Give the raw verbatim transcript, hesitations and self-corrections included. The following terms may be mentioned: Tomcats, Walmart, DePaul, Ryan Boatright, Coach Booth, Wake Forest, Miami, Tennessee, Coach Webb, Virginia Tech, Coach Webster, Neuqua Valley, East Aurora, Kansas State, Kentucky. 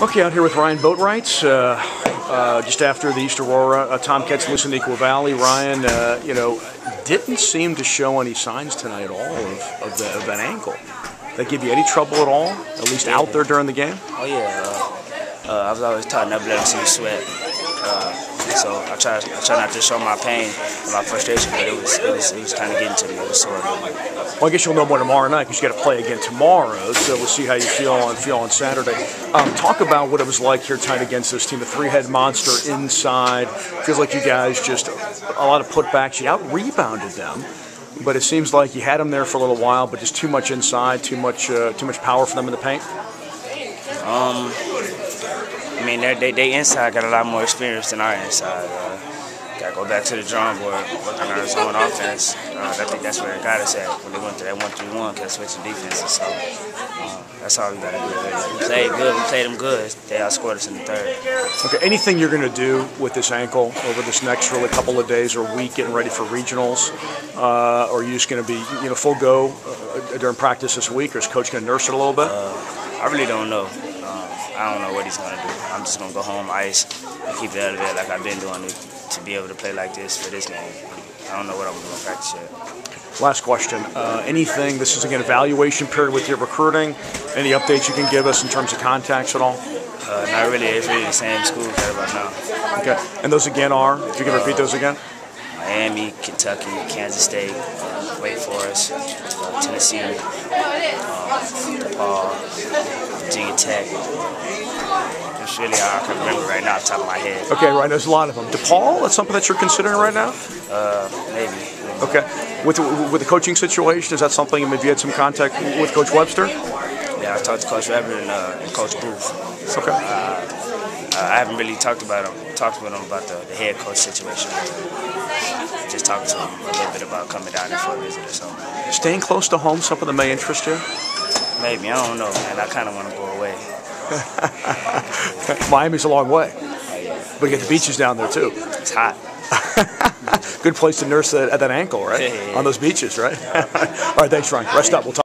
Okay, out here with Ryan Boatright, uh, uh, just after the East Aurora uh, Tomcats lose in Neuqua Valley. Ryan, uh, you know, didn't seem to show any signs tonight at all of, of, the, of that ankle. Did that give you any trouble at all, at least out there during the game? Oh, yeah. Uh, uh, I was always taught not to let me sweat. Uh, so I try, I try not to show my pain and my frustration, but it was, it was, it was kind of getting to me. It was sore. Well, I guess you'll know more tomorrow night because you got to play again tomorrow. So we'll see how you feel on feel on Saturday. Um, talk about what it was like here tonight against this team, the three-head monster inside. Feels like you guys just a lot of putbacks. You out-rebounded them, but it seems like you had them there for a little while, but just too much inside, too much uh, too much power for them in the paint. Um. I mean, they, they inside got a lot more experience than our inside. Uh, got to go back to the drawing board, work on our zone offense. Uh, I think that's where it got us at. When they went to that one three one, kept switching defenses. So uh, that's all we got to do. We played good. We played them good. They outscored us in the third. Okay, anything you're going to do with this ankle over this next really couple of days or week, getting ready for regionals, uh, or are you just going to be, you know, full go uh, during practice this week, or is Coach going to nurse it a little bit? Uh, I really don't know. I don't know what he's going to do. I'm just going to go home, ice, and keep it out of it like I've been doing it to be able to play like this for this game. I don't know what I'm going to practice yet. Last question. Uh, anything, this is again an evaluation period with your recruiting. Any updates you can give us in terms of contacts at all? Uh, not really. It's really the same school right about now. Okay. And those again are, if you can repeat uh, those again? Miami, Kentucky, Kansas State, uh, Wake Forest, uh, Tennessee, um, DePaul, Virginia Tech. Really, I can't remember right now off the top of my head. Okay, right, there's a lot of them. DePaul, that's something that you're considering right now? Uh, maybe. maybe. Okay. With the, with the coaching situation, is that something, maybe you had some contact with Coach Webster? Yeah, I talked to Coach Webb and, uh, and Coach Booth. So, okay. Uh, I haven't really talked about him, talked with him about the, the head coach situation. Just talking to him a little bit about coming down here for a visit or something. Staying close to home, something that may interest you? Maybe, I don't know, man. I kind of want to go away. Miami's a long way, but you got the beaches down there too. It's hot. Good place to nurse at that ankle, right? Yeah, yeah, yeah. On those beaches, right? All right, thanks, Ryan. Rest up. We'll talk.